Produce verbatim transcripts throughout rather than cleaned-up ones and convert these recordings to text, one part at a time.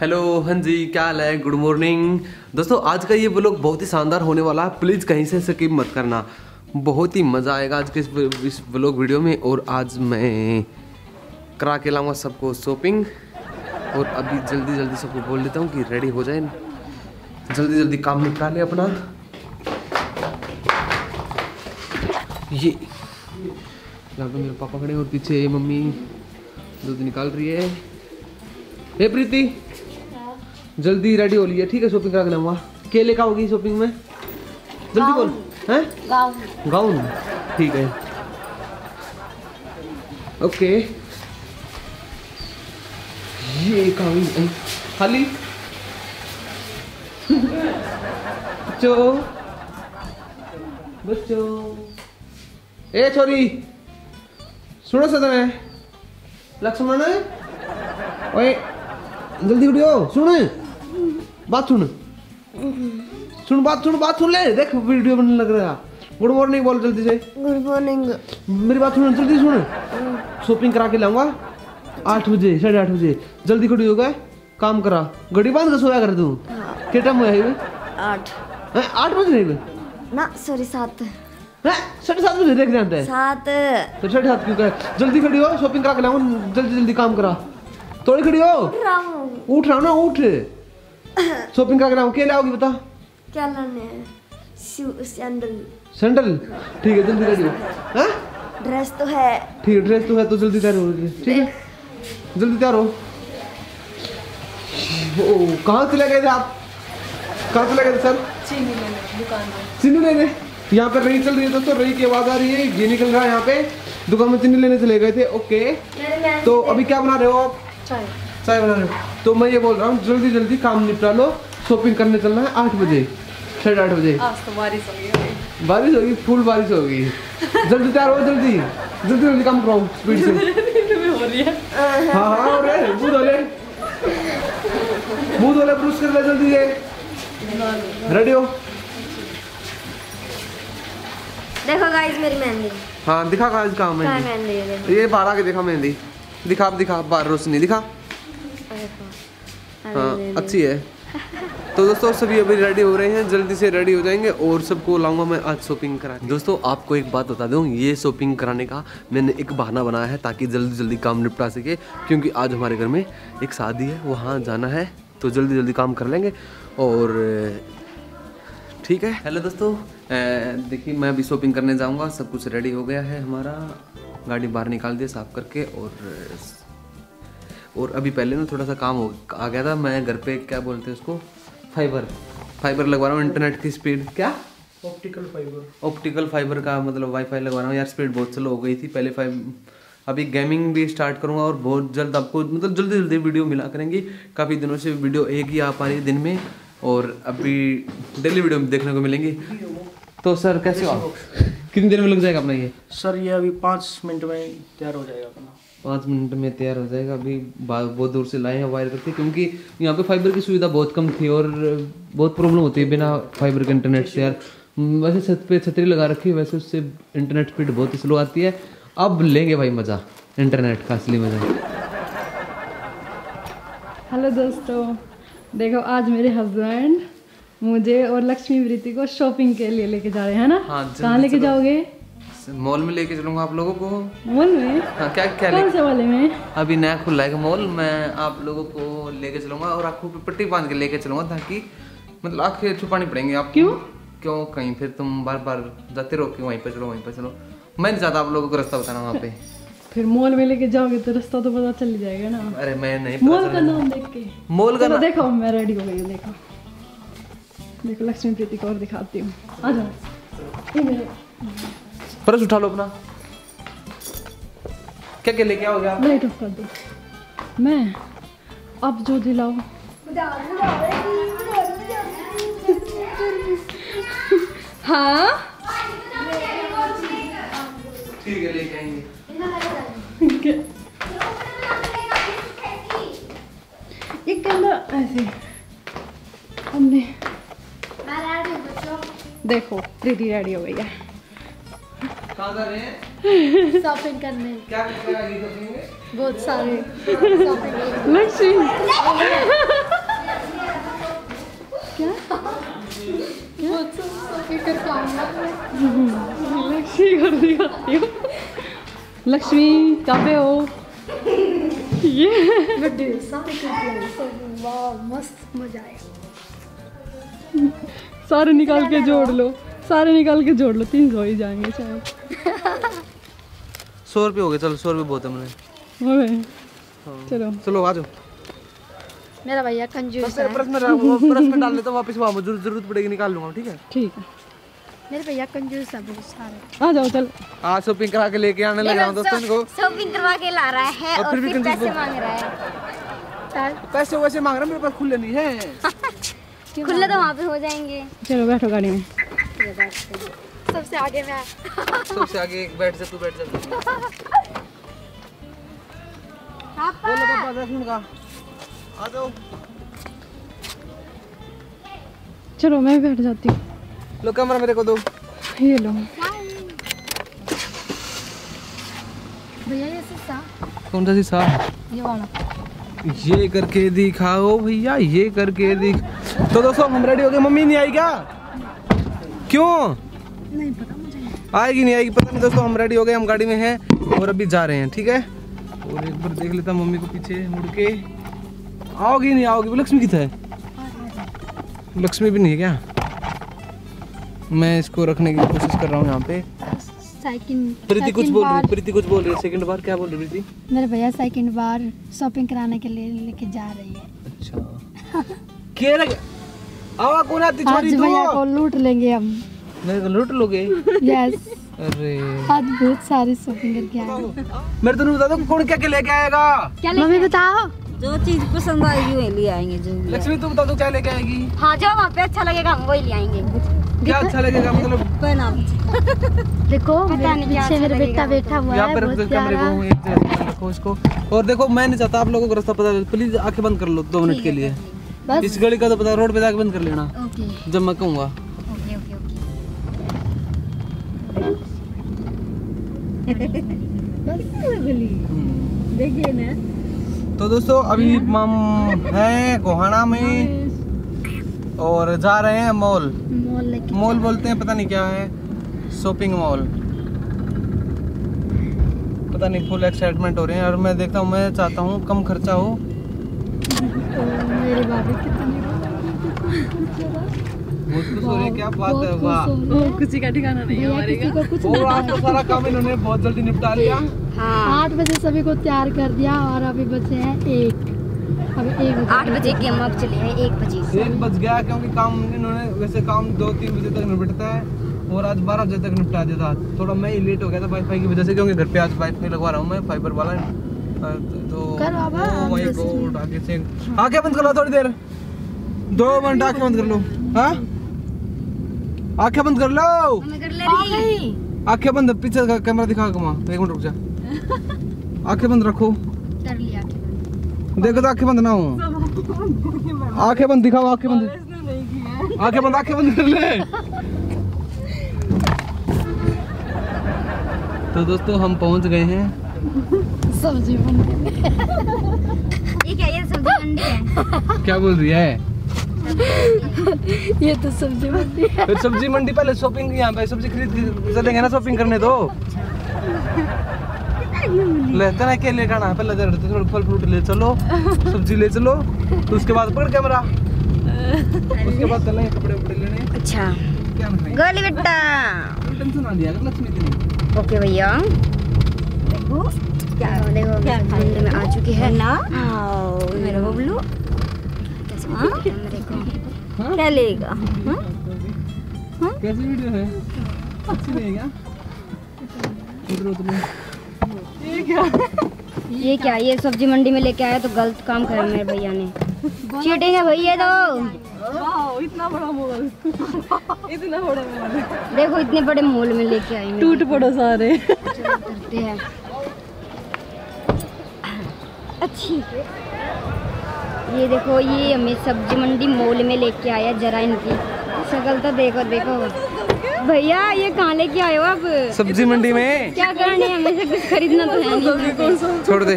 Hello हाँ जी, क्या हाल है? गुड मॉर्निंग दोस्तों। आज का ये व्लॉग बहुत ही शानदार होने वाला है, प्लीज़ कहीं से स्किप मत करना, बहुत ही मज़ा आएगा आज के इस व्लॉग वीडियो में। और आज मैं करा के लाऊंगा सबको शॉपिंग, और अभी जल्दी जल्दी सबको बोल देता हूँ कि रेडी हो जाए, जल्दी जल्दी काम निपटा लें अपना। ये यहाँ पे मेरे पापा खड़े और पीछे मम्मी दूध निकाल रही है। हे प्रीति, जल्दी रेडी हो लिया, ठीक है? शॉपिंग करा के लाऊंगा। क्या लेकर आओगी शॉपिंग में? जल्दी बोल। हैं? गाउन। गाउन, ठीक है, ओके। ये गाउन खाली बच्चो बच्चो ए छोरी सुनो सदन है लक्ष्मण ओए जल्दी उठियो। सुन बात सुन सुन बात सुन बात सुन ले, देख वीडियो बनने लग रहा। गुड मॉर्निंग बोल जल्दी से। Good morning. मेरी बात सुन जल्दी, सुन शॉपिंग करा के लाऊंगा आठ बजे साढ़े आठ बजे। जल्दी खड़ी हो गए, काम करा, घड़ी बांध के सोया कर तू। क्या टाइम हुआ है? आठ आठ बज रही है ना, सॉरी सात साढ़े सात बजे। देख जानते हैं सात तो साढ़े सात क्यों कहे? जल्दी खड़ी हो, शॉपिंग करा के लाऊंगा, जल्दी जल्दी काम करा। थोड़ी खड़ी हो, उठ रहा हूँ ना, उठ। शॉपिंग करा के लाऊंगा। क्या लाओगी बता? क्या लाने हैं? सैंडल। सैंडल, ठीक है जल्दी खड़ी हो। ड्रेस तो है, ठीक है ड्रेस तो है, तो जल्दी तैयार हो, ठीक है जल्दी तैयार हो। कहाँ से ले गए थे आप? कहाँ से ले गए थे सर? चीनी लेने दुकान में। चीनी लेने? यहाँ पर रही चल रही है दोस्तों, रही की आवाज़ आ रही है, ये निकल रहा है। यहाँ पे दुकान में चीनी लेने चले गए थे, ओके। तो अभी क्या बना रहे हो आप? चाय। चाय बना रहे हो? तो मैं ये बोल रहा हूँ जल्दी जल्दी काम निपटा लो, शॉपिंग करने चलना है आठ बजे साढ़े आठ बजे। बारिश होगी, बारिश होगी, फुल बारिश होगी। जल्दी तैयार हो, जल्दी जल्दी जल्दी काम कराओ स्पीड से। हाँ हाँ मुँह धो ले, ब्रश कर ले, जल्दी से रेडी हो। देखो गाइस मेरी मेहंदी। हाँ दिखा गाइस कहाँ मेहंदी, ये बाहर आके देखा मेहंदी, दिखा दिखा बाहर रोशनी दिखा। हाँ अच्छी है। तो दोस्तों सभी अभी रेडी हो रहे हैं, जल्दी से रेडी हो जाएंगे और सबको लाऊंगा मैं आज शॉपिंग करा। दोस्तों आपको एक बात बता दूं, ये शॉपिंग कराने का मैंने एक बहाना बनाया है ताकि जल्दी जल्दी काम निपटा सके, क्योंकि आज हमारे घर में एक शादी है, वहाँ जाना है, तो जल्दी जल्दी काम कर लेंगे और ठीक है। हेलो दोस्तों, देखिए मैं अभी शॉपिंग करने जाऊँगा, सब कुछ रेडी हो गया है हमारा, गाड़ी बाहर निकाल दिया साफ करके। और और अभी पहले ना थोड़ा सा काम हो आ गया था, मैं घर पे क्या बोलते हैं उसको, फाइबर फाइबर लगवा रहा हूँ, इंटरनेट की स्पीड क्या, ऑप्टिकल फाइबर, ऑप्टिकल फाइबर का मतलब वाईफाई लगवा रहा हूँ यार। स्पीड बहुत स्लो हो गई थी पहले फाइव, अभी गेमिंग भी स्टार्ट करूँगा और बहुत जल्द आपको मतलब जल्दी जल्दी वीडियो मिला करेंगी। काफ़ी दिनों से वीडियो एक ही आ पा रही है दिन में, और अभी डेली वीडियो देखने को मिलेंगी। तो सर कैसे हो आप? कितनी देर में लग जाएगा अपना ये? सर ये अभी पाँच मिनट में तैयार हो जाएगा अपना, पाँच मिनट में तैयार हो जाएगा। अभी बहुत दूर से लाए हैं वायर करके, क्योंकि यहाँ पे फाइबर की सुविधा बहुत कम थी और बहुत प्रॉब्लम होती है बिना फाइबर के इंटरनेट से यार। वैसे छत पे छतरी लगा रखी है, वैसे उससे इंटरनेट स्पीड बहुत स्लो आती है। अब लेंगे भाई मज़ा इंटरनेट का, असली मज़ा। हेलो दोस्तों, देखो आज मेरे हस्बैंड मुझे और लक्ष्मी वृत्ति को शॉपिंग के लिए लेके जा रहे हैं ना। हाँ, कहाँ लेके जाओगे? मॉल में लेके चलूंगा आप लोगों को। मॉल में? हाँ, क्या क्या कौन से वाले में? अभी नया खुला है मॉल, मैं आप लोगों को लेके चलूंगा और आंखों पे पट्टी बांध के लेके चलूंगा, ताकि मतलब आंखें छुपानी पड़ेंगी आप। क्यों क्यों कहीं फिर तुम बार बार जाते रहो कि वहीं पे चलो वहीं पे चलो। मैं नहीं चाहता आप लोगों को रास्ता बताना वहाँ पे। फिर मॉल में लेके जाओगे तो रास्ता तो पता चल जाएगा ना। अरे मैं नहीं, मॉल का नाम देख के, मॉल का देखो। मैं रेडी हो गई, देखो देखो लक्ष्मी प्रीति को और दिखाती हूँ, आ जाओ। पर्स उठा लो अपना, क्या क्या लेके आओगे आप? लाइट ऑफ कर दो, मैं आप जो दिलाओ। हाँ ठीक है लेके आएंगे। ये कलर ऐसे हमने, देखो रेडी रेडी हो गई है। शॉपिंग करने क्या बहुत सारे शॉपिंग। लक्ष्मी करती हो लक्ष्मी कहाँ हो ये मस्त मजा आया। सारे निकाल के जोड़ लो, सारे निकाल के जोड़ लो, तीन सौ ही जाएंगे शायद। सौ रुपये हो गए, चलो सौ रुपये बहुत हमने। चलो चलो आ जाओ। मेरा भैया कंजूस है, पर्स में पर्स में डाल लेता हूँ, वापस वहाँ जरूरत पड़ेगी निकाल लूँगा। ठीक है ठीक है। मेरे भैया कंजूस है बहुत सारे। आ जाओ चल, आज शॉपिंग करा के लेके आने लगा हूँ दोस्तों को। शॉपिंग करवा के ला रहा है और, और फिर पैसे मांग रहा है। पैसे वैसे मांग रहा है, मेरे पास खुले नहीं है। खुले तो वहाँ पे हो जाएंगे। चलो बैठो गाड़ी में, सबसे आगे मैं सबसे आगे बैठ जा, तू बैठ जा। पापा आ जाओ, चलो मैं बैठ जाती हूँ। लो कैमरा मेरे को दो, ये लो भैया। ये शीशा कौन सा शीशा? ये वाला। ये करके दिखाओ भैया, ये करके दिख। तो दोस्तों हम रेडी हो गए। मम्मी नहीं आई क्या? क्यों नहीं पता मुझे, आएगी नहीं आएगी पता नहीं। दोस्तों हम रेडी हो गए, हम गाड़ी में हैं और अभी जा रहे हैं। ठीक है, और एक बार देख लेता मम्मी को पीछे मुड़ के। आओगी नहीं आओगी? लक्ष्मी किधर है? लक्ष्मी भी नहीं है क्या? मैं इसको रखने की कोशिश कर रहा हूँ यहाँ पे। प्रीति कुछ बोल रही, प्रीति कुछ बोल रही है। सेकंड बार क्या बोल रही प्रीति? मेरे भैया सेकंड बार शॉपिंग कराने के लिए लेके जा रही है। अच्छा क्या आवा कौन आती छोरी? तू भैया को लूट लेंगे हम। मेरे को लूट लोगे? यस। अरे आज बहुत सारी शॉपिंग करके आए। मेरे तो बता दो कौन क्या क्या लेके आएगा। क्या लेके? मम्मी बताओ, जो चीज पसंद आएगी वही ले आएंगे। जो लक्ष्मी तू बता दो क्या लेके आएगी? हाँ जो वहाँ पे अच्छा लगेगा हम वही ले आएंगे। क्या अच्छा लगेगा मतलब? देखो पता नहीं क्या। मेरा बेटा बैठा हुआ है, और देखो मैं नहीं चाहता आप लोगों को रास्ता पता। प्लीज आंखें बंद कर लो दो मिनट के लिए। इस गली का तो पता, रोड पे जाके बंद कर लेना जब मैं कहूँगा। देखिए ना। तो दोस्तों अभी हम हैं गोहाना में और जा रहे हैं मॉल। मॉल बोलते हैं पता नहीं क्या है, शॉपिंग मॉल पता नहीं। फुल एक्साइटमेंट हो रहे हैं और मैं देखता हूँ, मैं चाहता हूँ कम खर्चा हो। मेरे बाबू कितने कुछ हो रही है, क्या बात है। वाह, किसी का ठिकाना नहीं है हमारे का। और आज तो सारा काम इन्होंने बहुत जल्दी निपटा लिया। हाँ, आठ बजे सभी को तैयार कर दिया और अभी बचे हैं एक। अभी एक आठ बजे के मग चले हैं, एक बजे एक बज गया क्योंकि काम इन्होंने वैसे काम दो तीन बजे तक निपटता है और आज बारह बजे तक निपटा देता। थोड़ा मैं ही लेट हो गया था वाईफाई की वजह से, क्योंकि घर पे आज वाईफाई लगवा रहा हूँ मैं, फाइबर वाला। तो आगे से आगे बंद कर लो थोड़ी देर, दो मिनट आगे बंद कर लो। हाँ आंखें बंद कर लो, आंखें बंद। पीछे का कैमरा दिखा घुमा, एक मिनट रुक जा। आंखें बंद रखो, कर लिया देखो तो आंखें बंद ना हो। आंखें बंद दिखाओ, आंखें बंद, आंखें बंद, आंखें बंद कर ले। तो दोस्तों हम पहुंच गए हैं। सब्जी ये क्या, ये सब्जी मंडी है? क्या बोल रही है? ये तो सब्जी मंडी है। सब्जी मंडी पहले शॉपिंग, यहाँ पे सब्जी खरीद चलेंगे ना शॉपिंग करने। तो लेते ना केले खाना, पहले थोड़ा फल फ्रूट ले चलो, सब्जी ले चलो, तो उसके बाद पकड़ कैमरा। उसके बाद चलेंगे कपड़े वपड़े लेने। अच्छा गोली बेटा टेंशन ना लिया कर लक्ष्मी तेरी। ओके भैया देखो क्या देखो ठंड में आ चुकी है ना मेरा बबलू। हाँ कैमरे को क्या लेगा? कैसी वीडियो है? अच्छी रहेगा। ये क्या ये क्या ये सब्जी मंडी में लेके आया तो गलत काम करा मेरे भैया ने। चीटिंग है भैया। तो इतना बड़ा मॉल, इतना बड़ा मॉल देखो, इतने बड़े मॉल में लेके आए। टूट पड़ो सारे करते हैं। अच्छी ये देखो, ये हमें सब्जी मंडी मॉल में लेके आया। जरा इनकी शकल तो देखो, देखो भैया ये कहाँ लेके आए हो आप? सब्जी मंडी में क्या करना है? हमें से कुछ खरीदना तो है नहीं। छोड़ दे,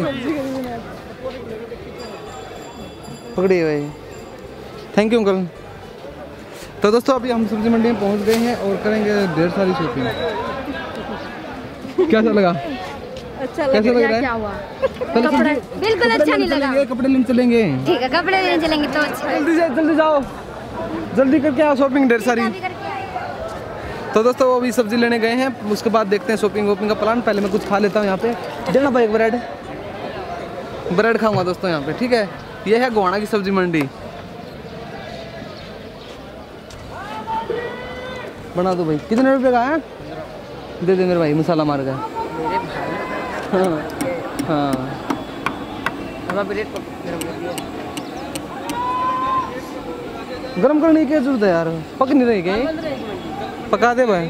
पकड़िए भाई। Thank you uncle. तो दोस्तों अभी हम सब्जी मंडी में पहुंच गए हैं और करेंगे ढेर सारी शॉपिंग। कैसा लगा? अच्छा लग कैसा लग रहा है? क्या हुआ? कपड़ा बिल्कुल अच्छा नहीं लगा। कपड़े लेने चलेंगे, ठीक है कपड़े लेने चलेंगे तो अच्छा। जल्दी जाओ जल्दी जाओ जल्दी करके आओ शॉपिंग ढेर सारी। तो दोस्तों वो अभी सब्जी लेने गए हैं, उसके बाद देखते हैं शॉपिंग वॉपिंग का प्लान। पहले मैं कुछ खा लेता हूँ यहाँ पे। देना भाई एक ब्रेड ब्रेड खाऊंगा दोस्तों यहाँ पे, ठीक है। ये है गोहाना की सब्जी मंडी। बना दो भाई। कितने रुपए का है? दे देंगे भाई मसाला मार गया। हाँ हाँ गर्म करने की जरूरत है यार, पक नहीं रही क्या? पका दे भाई।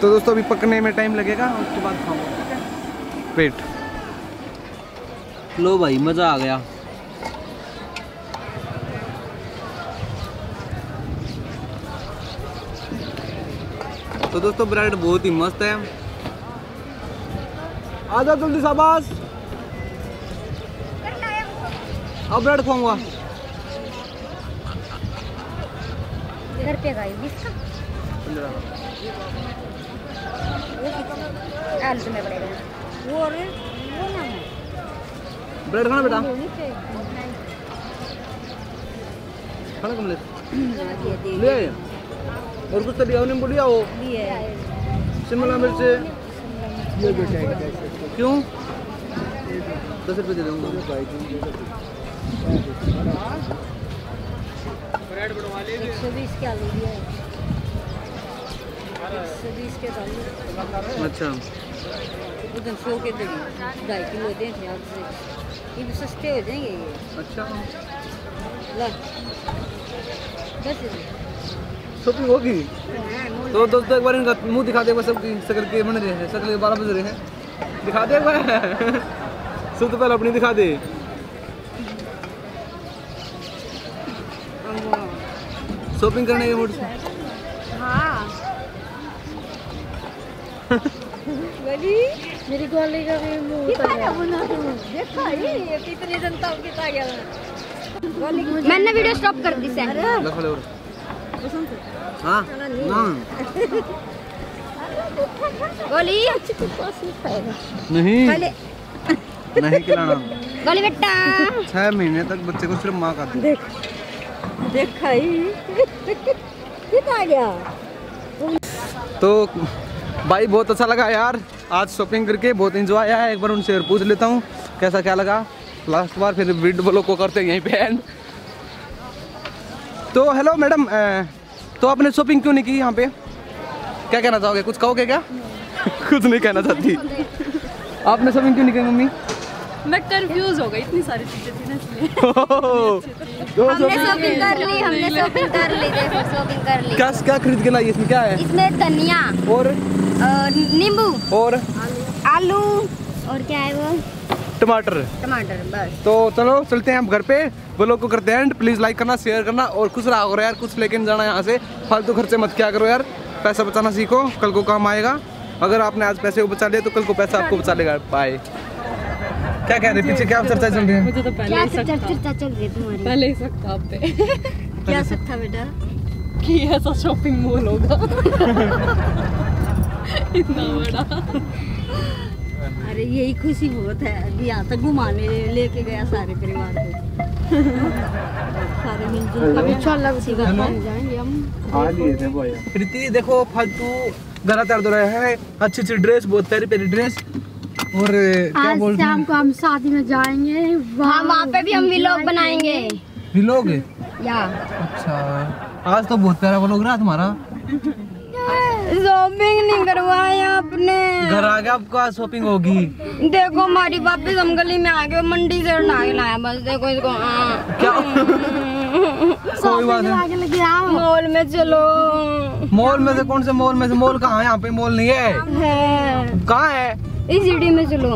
तो दोस्तों अभी पकने में टाइम लगेगा, उसके बाद खाऊंगा पेट। लो भाई मजा आ गया। तो दोस्तों ब्रेड बहुत ही मस्त है। आ जाओ जल्दी शाबाश। अब ब्रेड खाऊंगा। घर पे गई वो वो ना ब्रेड खाना बेटा। खाना कम ले ले और कुछ तो लिया नहीं बोलिया वो शिमला मिर्च क्यों दस रुपये दे दूँगा। एक सौ बीस के आलू दिया है, एक सौ बीस के आलू। अच्छा उधर सौ के दे ढाई किलो दे थे आपसे, ये भी सस्ते हो जाएंगे ये। अच्छा बस शॉपिंग होगी। तो दोस्तों एक बार इनका मुंह दिखा दे, सबकी शक्ल के बन रहे हैं। शक्ल के बारह बज रहे हैं, दिखा दे एक बार। सब तो पहले अपनी दिखा दे। शॉपिंग करने के मूड से हाँ। बोली मेरी गोली का भी मुंह उतर गया। देखा ये इतनी जनता उनके आ गया। मैंने वीडियो स्टॉप कर दी सर। लखो ले और हां ना गोली नहीं नहीं खिलाना गोली बेटा। छह महीने तक बच्चे को सिर्फ मां का देख देखा ही आ गया। तो भाई बहुत अच्छा लगा यार, आज शॉपिंग करके बहुत एंजॉय आया। एक बार उनसे पूछ लेता हूँ कैसा क्या लगा लास्ट बार, फिर वीडियो ब्लॉग को करते हैं यहीं पे एंड। तो हेलो मैडम, तो आपने शॉपिंग क्यों नहीं की यहाँ पे? क्या कहना चाहोगे? कुछ कहोगे क्या? कुछ नहीं कहना चाहती। आपने शॉपिंग क्यों नहीं की मम्मी? मैं कंफ्यूज हो गई, इतनी सारी चीजें थी ना इसमें। हमने शॉपिंग कर ली, हमने शॉपिंग कर ली, देखो शॉपिंग कर ली। क्या क्या खरीद के लाई? इसमें क्या है? इसमें धनिया और नींबू और आलू और क्या है वो टमाटर टमाटर बस। तो चलो चलते हैं हम घर पे, ब्लॉग को करते हैं। प्लीज लाइक करना, शेयर करना और खुश रहा करो यार। कुछ लेके जाना यहाँ से, फालतू खर्चे मत क्या करो यार। पैसा बचाना सीखो, कल को काम आएगा। अगर आपने आज पैसे को बचा लिया तो कल को पैसा आपको बचा लेगा। बाय। क्या कह रहे पीछे? क्या चर्चा चल रही है? मुझे तो पहले ही शक चर्चा चल रही तुम्हारी, पहले ही शक था आप पे। क्या शक था बेटा? कि ऐसा शॉपिंग मॉल होगा इतना बड़ा। अरे यही खुशी बहुत है, यहाँ तक घुमाने लेके गया सारे परिवार को। सारे मिलजुल अभी चल जाएंगे हम। आ लिए थे भैया प्रीति देखो फालतू गला तर दो रहा है। अच्छी अच्छी ड्रेस, बहुत प्यारी प्यारी ड्रेस। और क्या बोल रहे हैं? शाम को हम शादी में जाएंगे, वहाँ वहाँ पे भी हम व्लॉग बनाएंगे। व्लॉग या अच्छा आज तो बहुत प्यारा व्लॉग रहा तुम्हारा। शॉपिंग नहीं करवाया आपने, घर आ गया आपका शॉपिंग होगी। देखो हमारी वापस हम गली में आ गए, मंडी से लाया बस। देखो इसको मॉल में चलो। मॉल में से कौन से मॉल में से? मॉल कहाँ है? यहाँ पे मॉल नहीं है। कहाँ है? इजीडी में चलो।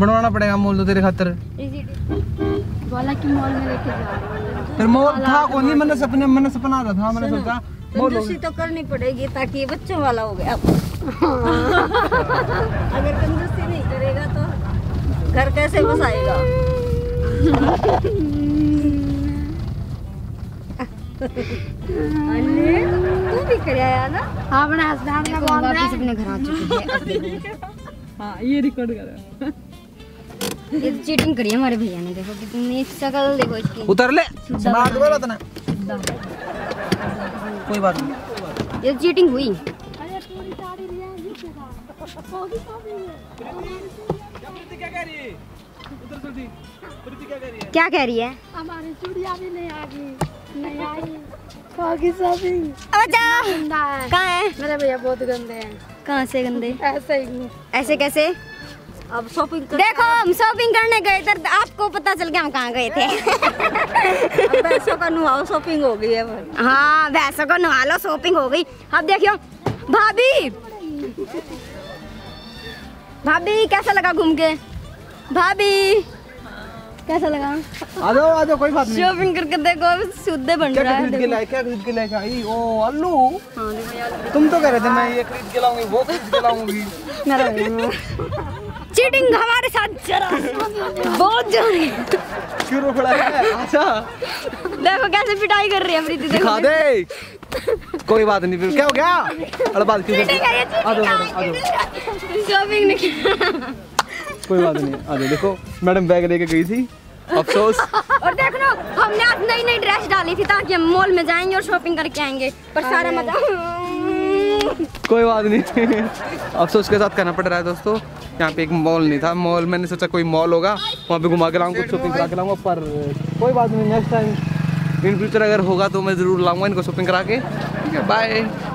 बनवाना पड़ेगा मॉल तो तेरे खातिर। बोला कि मॉल में लेके जा। फिर मॉल था कौन? नहीं मैंने सपने मैंने सपना आता था, मैंने सोचा कंजूसी तो करनी पड़ेगी ताकि ये बच्चों वाला हो गया। अगर कंजूसी नहीं करेगा तो घर कैसे बसाएगा? अन्ने तू भी कर आया ना? हाँ अपने हस्बैंड का बोल रहा है अपने घर आ चुकी है। हाँ ये रिकॉर्ड कर रहा है। ये चीटिंग करी है हमारे भैया ने, देखो कितनी शकल देखो इसकी। उतर ले मार दो बतना, कोई बात नहीं ये चीटिंग हुई। अरे पूरी सारी लिया ये क्या पूरी सारी जबरदस्ती क्या कर रही है? उतर जल्दी। क्या कह रही है? हमारी चूड़िया भी नहीं आ गई, नहीं आई गंदा है। कहाँ है? मेरे भैया बहुत गंदे हैं। कहाँ से गंदे? ऐसे ही। ऐसे कैसे? अब शॉपिंग देखो हम शॉपिंग करने गए थे, आपको पता चल गया हम कहाँ गए थे। अब भैंसों का नुहाओ शॉपिंग हो गई है। हाँ भैंसों का नुहा लो शॉपिंग हो गई। अब देखियो भाभी, भाभी कैसा लगा घूम के? भाभी कैसा लगा? आजो आजो कोई बात नहीं। शॉपिंग करके देखो सुद्दे बन रहा है। क्या खरीद के लाए? क्या खरीद के लाए? आई ओ अल्लू। हाँ देखो तुम तो कह रहे थे मैं ये खरीद के लाऊंगी वो खरीद के लाऊंगी। चीटिंग हमारे साथ जरा बहुत जरूरी क्यों रो पड़ा है? अच्छा देखो कैसे पिटाई कर रही है प्रीति, देखो दे। कोई बात नहीं फिर क्या हो गया? अरे बात शॉपिंग नहीं कोई बात नहीं। अरे देखो मैडम बैग लेके गई थी अफसोस। और देखो हमने आज नई नई ड्रेस डाली थी ताकि हम मॉल में जाएंगे और शॉपिंग करके आएंगे, पर सारा मजा कोई बात नहीं अफसोस के साथ करना पड़ रहा है दोस्तों। यहाँ पे एक मॉल नहीं था, मॉल मैंने सोचा कोई मॉल होगा वहाँ पे घुमा के लाऊंगा, कुछ शॉपिंग करा के लाऊंगा, पर कोई बात नहीं नेक्स्ट टाइम इन फ्यूचर अगर होगा तो मैं जरूर लाऊंगा इनको शॉपिंग करा के। ठीक है बाय।